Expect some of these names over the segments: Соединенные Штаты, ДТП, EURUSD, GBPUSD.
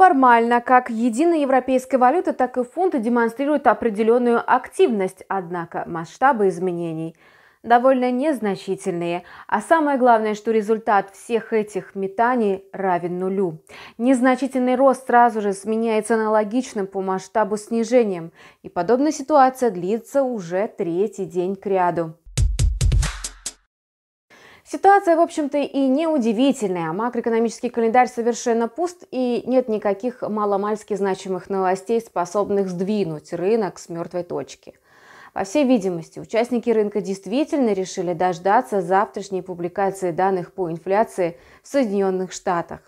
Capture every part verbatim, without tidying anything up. Формально, как единая европейская валюта, так и фунт демонстрируют определенную активность, однако масштабы изменений довольно незначительные. А самое главное, что результат всех этих метаний равен нулю. Незначительный рост сразу же сменяется аналогичным по масштабу снижением, и подобная ситуация длится уже третий день кряду. Ситуация, в общем-то, и неудивительная. Макроэкономический календарь совершенно пуст, и нет никаких маломальски значимых новостей, способных сдвинуть рынок с мертвой точки. По всей видимости, участники рынка действительно решили дождаться завтрашней публикации данных по инфляции в Соединенных Штатах.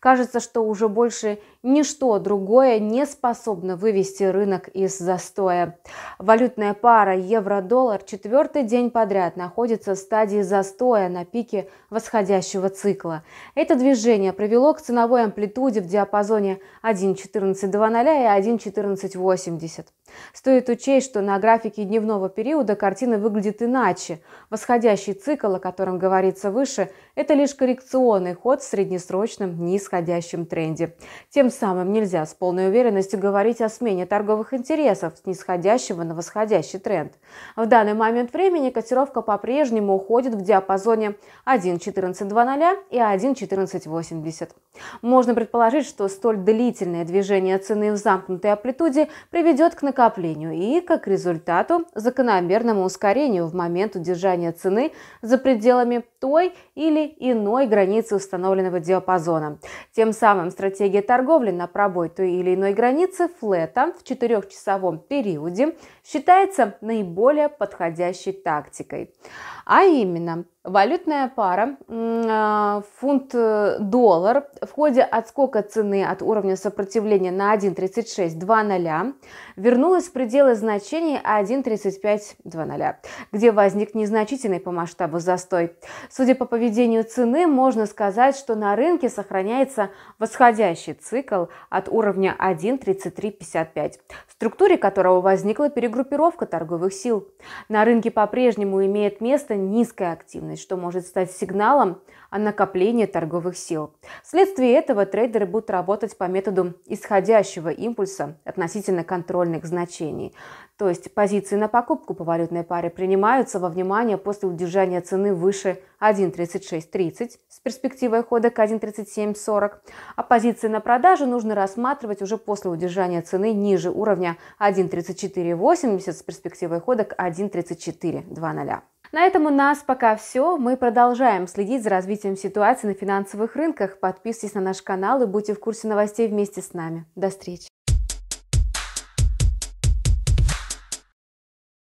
Кажется, что уже больше ничто другое не способно вывести рынок из застоя. Валютная пара евро-доллар четвертый день подряд находится в стадии застоя на пике восходящего цикла. Это движение привело к ценовой амплитуде в диапазоне один четырнадцать двадцать и один четырнадцать восемьдесят. Стоит учесть, что на графике дневного периода картина выглядит иначе. Восходящий цикл, о котором говорится выше, это лишь коррекционный ход в среднесрочном нисходящем тренде. Тем самым нельзя с полной уверенностью говорить о смене торговых интересов с нисходящего на восходящий тренд. В данный момент времени котировка по-прежнему уходит в диапазоне один четырнадцать двадцать и один четырнадцать восемьдесят. Можно предположить, что столь длительное движение цены в замкнутой амплитуде приведет к накоплению и, как результату, закономерному ускорению в момент удержания цены за пределами той или иной границы установленного диапазона. Тем самым стратегия торговли на пробой той или иной границы флета в четырехчасовом периоде считается наиболее подходящей тактикой. А именно, валютная пара э, фунт-доллар в ходе отскока цены от уровня сопротивления на один тридцать шесть двадцать вернулась в пределы значений один тридцать пять двадцать, где возник незначительный по масштабу застой. Судя по поведению цены, можно сказать, что на рынке сохраняется восходящий цикл от уровня один тридцать три пятьдесят пять, в структуре которого возникла перегруппировка торговых сил. На рынке по-прежнему имеет место низкая активность, что может стать сигналом о накоплении торговых сил. Вследствие этого трейдеры будут работать по методу исходящего импульса относительно контрольных значений. То есть позиции на покупку по валютной паре принимаются во внимание после удержания цены выше один тридцать шесть тридцать с перспективой хода к один тридцать семь сорок, а позиции на продажу нужно рассматривать уже после удержания цены ниже уровня один тридцать четыре восемьдесят с перспективой хода к один тридцать четыре двадцать. На этом у нас пока все. Мы продолжаем следить за развитием ситуации на финансовых рынках. Подписывайтесь на наш канал и будьте в курсе новостей вместе с нами. До встречи!